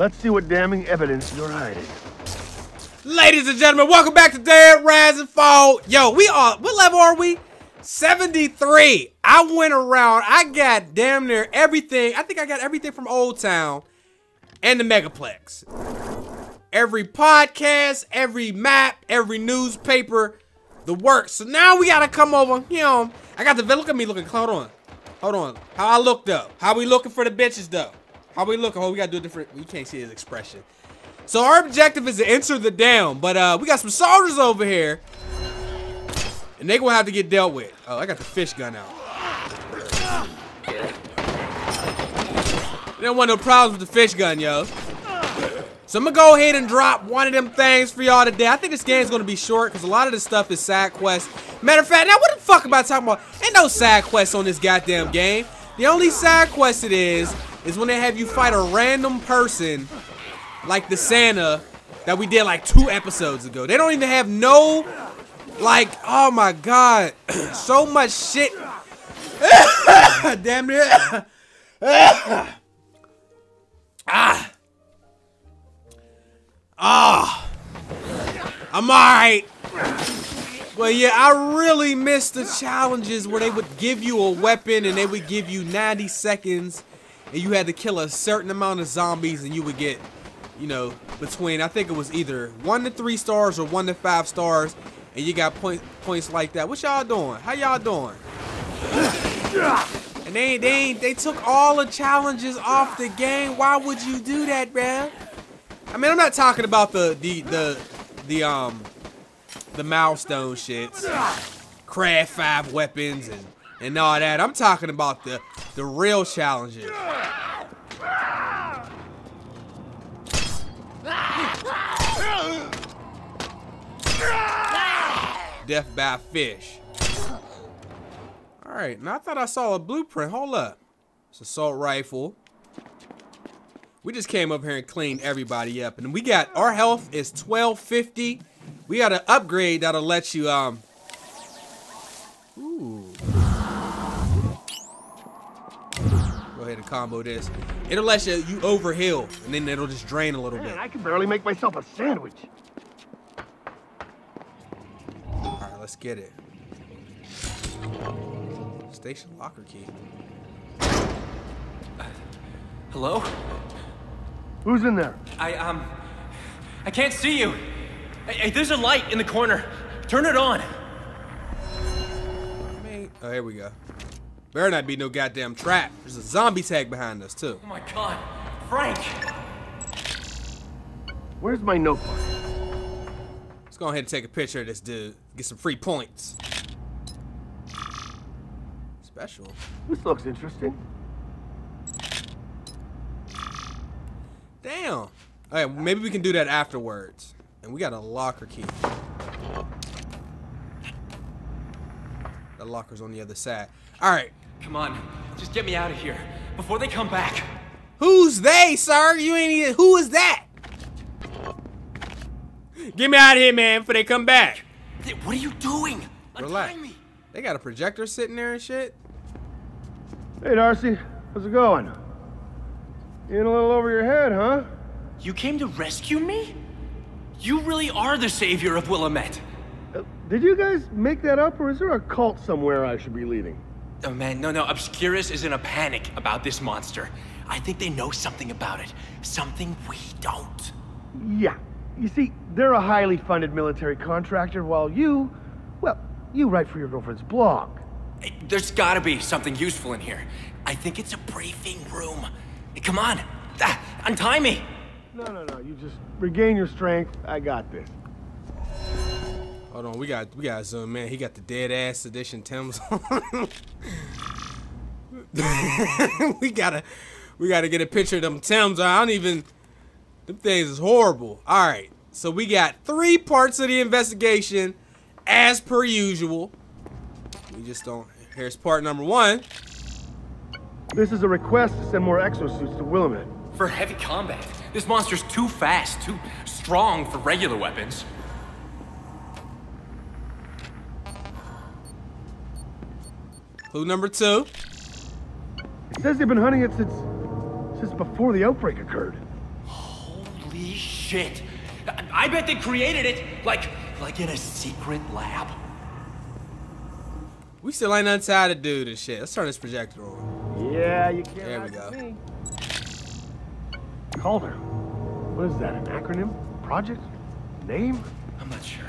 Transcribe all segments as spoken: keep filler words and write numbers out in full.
Let's see what damning evidence you're hiding. Ladies and gentlemen, welcome back to Dead Rising four. Yo, we are, what level are we? seventy-three. I went around, I got damn near everything. I think I got everything from Old Town and the Megaplex. Every podcast, every map, every newspaper, the works. So now we gotta come over, you know, I got the, look at me looking, hold on, hold on. How I look though, how we looking for the bitches though? How we looking, oh, we gotta do a different, you can't see his expression. So our objective is to enter the dam, but uh, we got some soldiers over here, and they gonna have to get dealt with. Oh, I got the fish gun out. They don't want no problems with the fish gun, yo. So I'm gonna go ahead and drop one of them things for y'all today. I think this game's gonna be short, because a lot of this stuff is side quests. Matter of fact, now what the fuck am I talking about? Ain't no side quests on this goddamn game. The only side quest it is, is when they have you fight a random person like the Santa that we did like two episodes ago. They don't even have no, like, oh my god, so much shit. Damn it. Ah. Ah. I'm alright. But yeah, I really miss the challenges where they would give you a weapon and they would give you ninety seconds and you had to kill a certain amount of zombies and you would get, you know, between, I think it was either one to three stars or one to five stars, and you got point, points like that. What y'all doing? How y'all doing? And they, they, they took all the challenges off the game. Why would you do that, man? I mean, I'm not talking about the, the, the, the, um, the milestone shits, craft five weapons and, and all that. I'm talking about the, the real challenges. Death by fish. Alright, now I thought I saw a blueprint. Hold up. It's an assault rifle. We just came up here and cleaned everybody up. And we got, our health is twelve fifty. We got an upgrade that'll let you, um. Ooh. Go ahead and combo this. It'll let you, you overheal, and then it'll just drain a little Man, bit. I can barely make myself a sandwich. All right, let's get it. Station locker key. Uh, hello? Who's in there? I, um, I can't see you. Hey, there's a light in the corner. Turn it on. Oh, here we go. Better not be no goddamn trap. There's a zombie tag behind us, too. Oh my god. Frank! Where's my notebook? Let's go ahead and take a picture of this dude. Get some free points. Special. This looks interesting. Damn. Alright, maybe we can do that afterwards. And we got a locker key. The locker's on the other side. Alright. Come on, just get me out of here before they come back. Who's they, sir? You ain't even, who is that? Get me out of here, man, before they come back. What are you doing? Relax. Untie me. They got a projector sitting there and shit. Hey, Darcy, how's it going? You in a little over your head, huh? You came to rescue me? You really are the savior of Willamette. Uh, did you guys make that up, or is there a cult somewhere I should be leading? Oh man, no, no, Obscurus is in a panic about this monster. I think they know something about it. Something we don't. Yeah. You see, they're a highly funded military contractor, while you, well, you write for your girlfriend's blog. It, there's gotta be something useful in here. I think it's a briefing room. Come on, ah, untie me. No, no, no, you just regain your strength. I got this. Hold on, we got we got zoom in. He got the dead ass sedition Tim's on. we gotta we gotta get a picture of them Tim's. I don't even, them things is horrible. Alright, so we got three parts of the investigation as per usual. We just don't, here's part number one. This is a request to send more exosuits to Willamette. For heavy combat. This monster's too fast, too strong for regular weapons. Clue number two. It says they've been hunting it since, since before the outbreak occurred. Holy shit! I bet they created it like, like in a secret lab. We still ain't nothing tired to do this shit. Let's turn this projector on. Yeah, you can't. There we go. Me. Calder. What is that? An acronym? Project? Name? I'm not sure.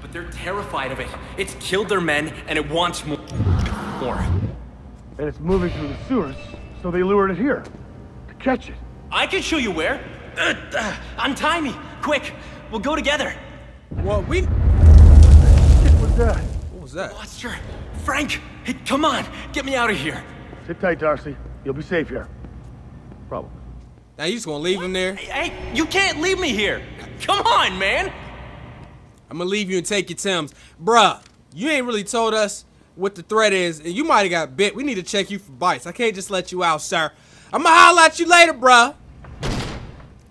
But they're terrified of it. It's killed their men, and it wants more. More. And it's moving through the sewers, so they lured it here to catch it. I can show you where. Uh, uh, untie me, quick. We'll go together. Well, we. What was that? What was that? Monster. Frank, hey, come on, get me out of here. Sit tight, Darcy. You'll be safe here. Probably. Now you just gonna leave what? him there? Hey, hey, you can't leave me here. Come on, man. I'm gonna leave you and take your Timbs. Bruh, you ain't really told us what the threat is. You might have got bit. We need to check you for bites. I can't just let you out, sir. I'm gonna holler at you later, bruh.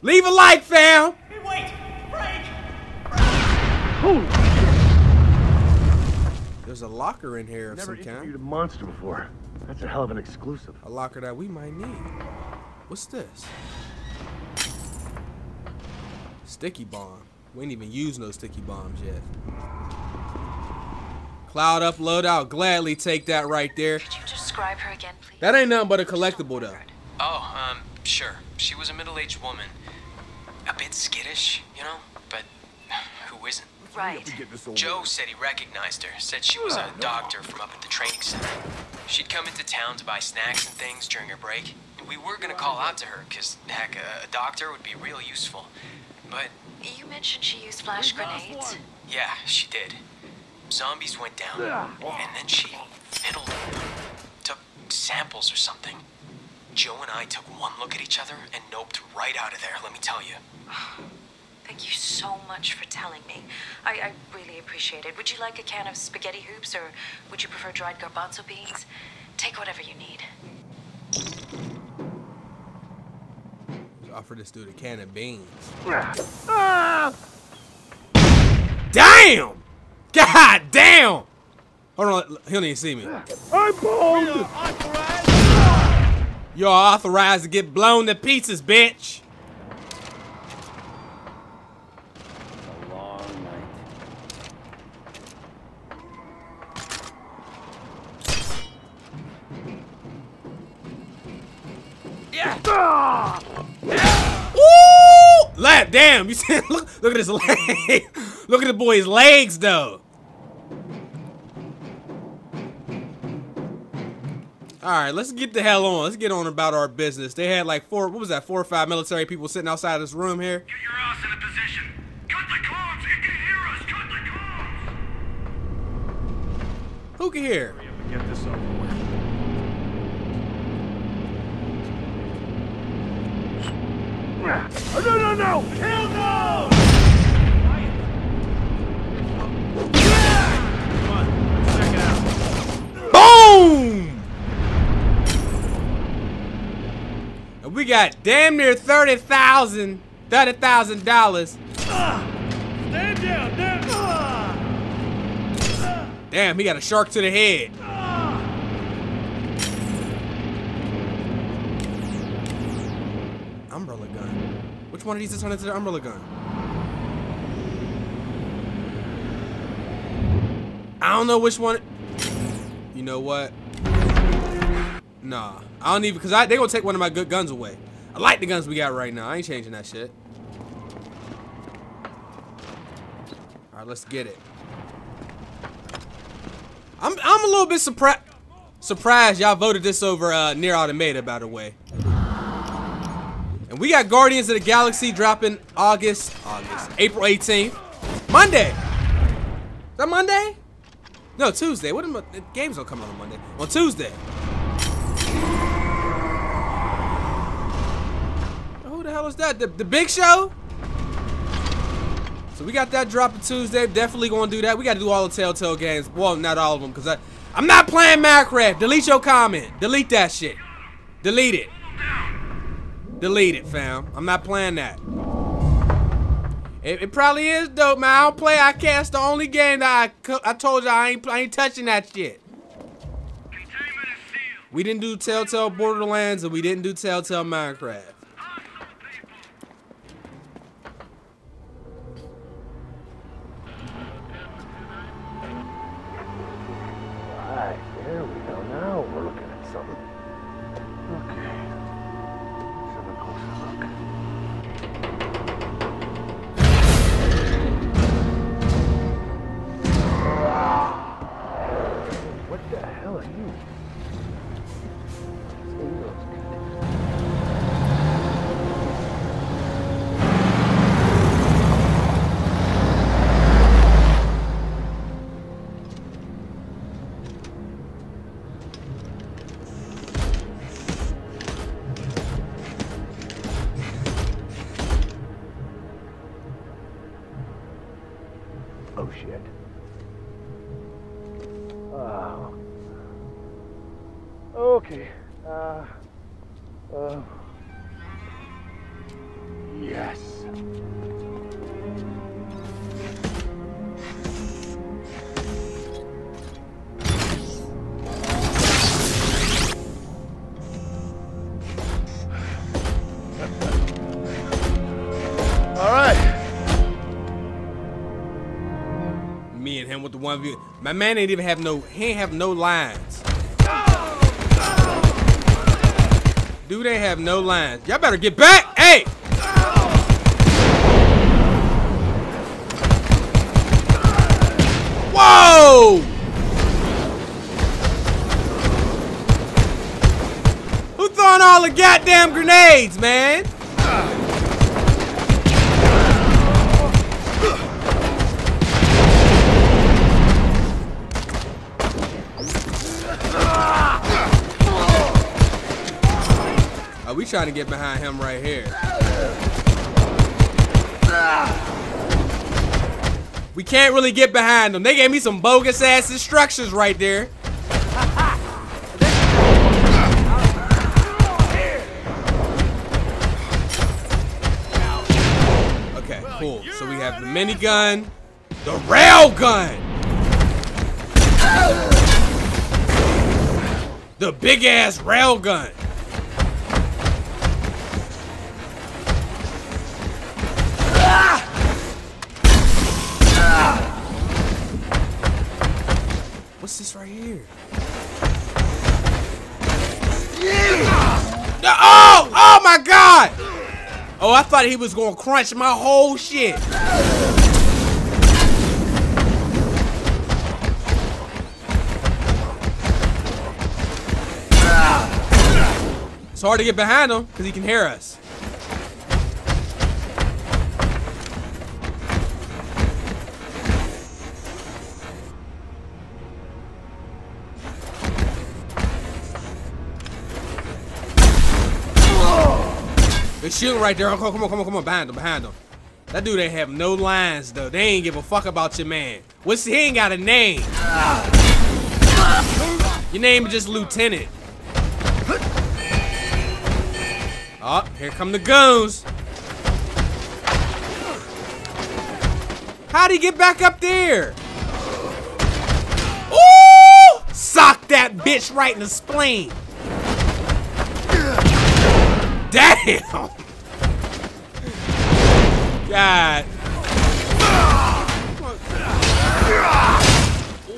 Leave a like, fam. Hey, wait, Frank. Frank. There's a locker in here of Never some kind. Never interviewed a monster before. That's a hell of an exclusive. A locker that we might need. What's this? Sticky bomb. We ain't even used no sticky bombs yet. Cloud up, load out. Gladly take that right there. Could you describe her again, please? That ain't nothing but a collectible, though. Oh, um, sure. She was a middle-aged woman. A bit skittish, you know? But who isn't? Right. Joe said he recognized her. Said she was a doctor from up at the training center. She'd come into town to buy snacks and things during her break. We were gonna call out to her, because, heck, a, a doctor would be real useful. But... You mentioned she used flash grenades. Yeah, she did. Zombies went down, and then she fiddled with them. Took samples or something. Joe and I took one look at each other and noped right out of there, let me tell you. Thank you so much for telling me. I, I really appreciate it. Would you like a can of spaghetti hoops, or would you prefer dried garbanzo beans? Take whatever you need. Offer this dude a can of beans. Ah. Damn! God damn! Hold on, he'll need to see me. I'm blown. Authorized. You're authorized to get blown to pieces, bitch. A long night. Yeah. Ah. Woo! Lap, damn! You see, look, look at his leg. Look at the boy's legs, though. All right, let's get the hell on. Let's get on about our business. They had like four. What was that? Four or five military people sitting outside this room here. Get your ass in a position. Cut the comms. It can hear us. Cut the comms. Who can hear? Hurry up and get this over with. Oh, no, no, no! Hell no! Come on, let's check it out. Boom! And we got damn near thirty thousand, thirty thousand dollars. Stand down, down. Uh. Damn, he got a shark to the head. Umbrella gun. Which one of these is turned into the umbrella gun? I don't know which one. You know what? Nah, I don't even, cause I, they gonna take one of my good guns away. I like the guns we got right now. I ain't changing that shit. All right, let's get it. I'm, I'm a little bit surprised. Surprised y'all voted this over uh, Nier Automata, by the way. And we got Guardians of the Galaxy dropping August, August, April eighteenth, Monday. Is that Monday? No, Tuesday. What am I, the games don't come out on Monday. On Tuesday. Who the hell is that? The, the Big Show? So we got that dropping Tuesday. Definitely gonna do that. We gotta do all the Telltale games. Well, not all of them, cause I, I'm not playing Minecraft. Delete your comment. Delete that shit. Delete it. Delete it, fam. I'm not playing that. It, it probably is dope, man. I don't play. I can't. That's the only game that I I told you I ain't I ain't touching that shit. We didn't do Telltale Borderlands and we didn't do Telltale Minecraft. shit. Oh. Okay. Uh. Uh. Yes. With the one view, my man ain't even have no, he ain't have no lines. Dude ain't have no lines. Y'all better get back. Hey! Whoa! Who throwing all the goddamn grenades, man? Oh, we trying to get behind him right here. We can't really get behind them. They gave me some bogus ass instructions right there. Okay, cool. So we have the minigun, the railgun, the big ass railgun. What's this right here? Yeah. Oh! Oh my God! Oh, I thought he was gonna crunch my whole shit. It's hard to get behind him because he can hear us. Shooting right there. Come on, come on, come on, come on. Behind him, behind him. That dude ain't have no lines, though. They ain't give a fuck about your man. What's he ain't got a name? Your name is just Lieutenant. Oh, here come the goons. How'd he get back up there? Ooh! Sock that bitch right in the spleen. Damn! God.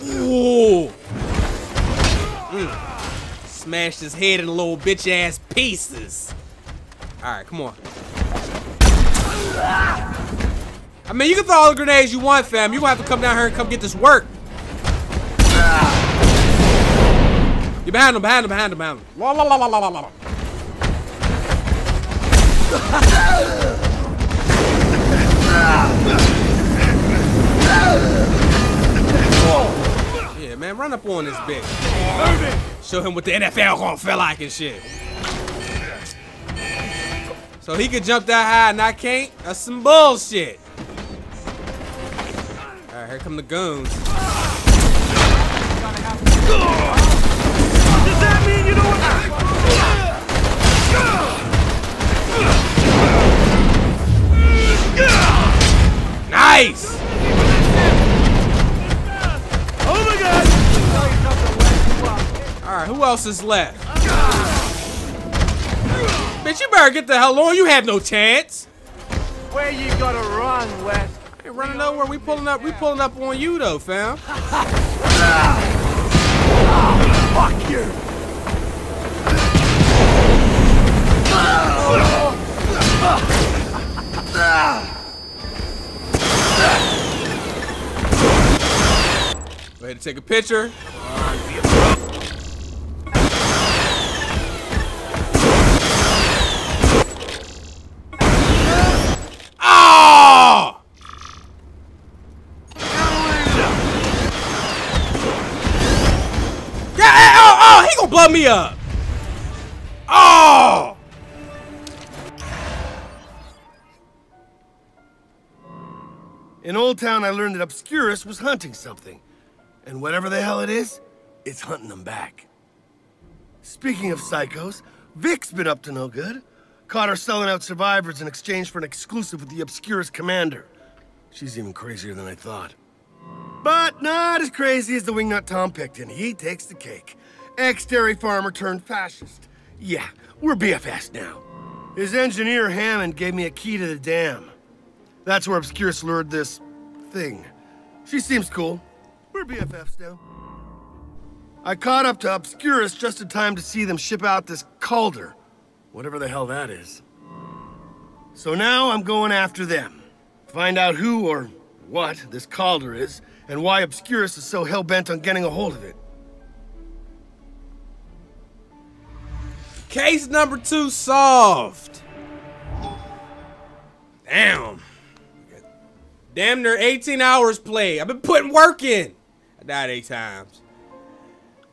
Ooh. Mm. Smashed his head in little bitch ass pieces. Alright, come on. I mean, you can throw all the grenades you want, fam. You're gonna have to come down here and come get this work. You're behind him, behind him, behind him, behind him. La, la, la, la, la, la. Yeah, man, run up on this bitch. Show him what the N F L gonna feel like and shit. So he could jump that high and I can't? That's some bullshit. Alright, here come the goons. Does that mean you know what? Nice! Oh my God! Alright, who else is left? Bitch, you better get the hell on. You have no chance. Where you gotta run, West? I ain't running nowhere. We pulling up. We pulling up on you though, fam. Oh, fuck you! Go ahead and take a picture. Oh! Yeah, oh, oh, he gonna blow me up. Oh! In Old Town, I learned that Obscurus was hunting something. And whatever the hell it is, it's hunting them back. Speaking of psychos, Vic's been up to no good. Caught her selling out survivors in exchange for an exclusive with the Obscurus commander. She's even crazier than I thought. But not as crazy as the wingnut Tom Picton. He takes the cake. Ex-dairy farmer turned fascist. Yeah, we're B F S now. His engineer Hammond gave me a key to the dam. That's where Obscurus lured this thing. She seems cool. We're B F Fs now. I caught up to Obscurus just in time to see them ship out this Calder. Whatever the hell that is. So now I'm going after them. Find out who or what this Calder is, and why Obscurus is so hell-bent on getting a hold of it. Case number two solved. Damn. Damn near eighteen hours played. I've been putting work in. I died eight times.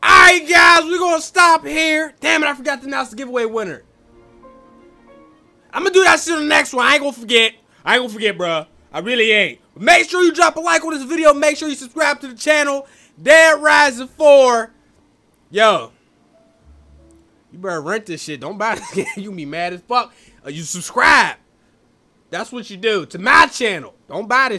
Alright guys, we're gonna stop here. Damn it, I forgot to announce the giveaway winner. I'm gonna do that shit on the next one. I ain't gonna forget. I ain't gonna forget, bruh. I really ain't. But make sure you drop a like on this video. Make sure you subscribe to the channel. Dead Rising four. Yo. You better rent this shit. Don't buy this game. You be mad as fuck. Uh, you subscribe. That's what you do to my channel. Don't buy this.